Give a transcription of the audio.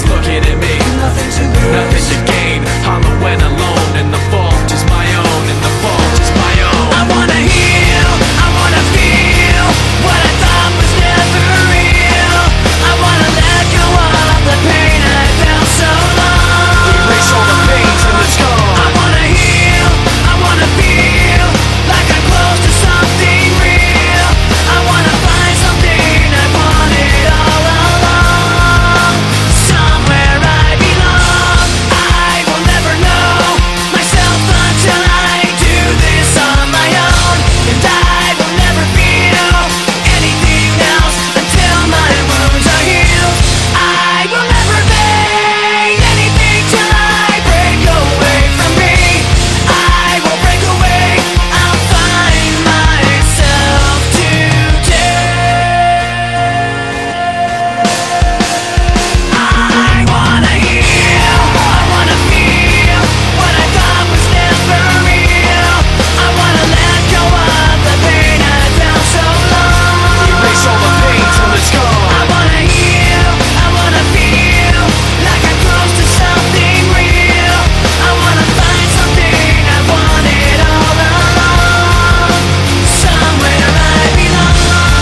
just looking at me. Nothing to do.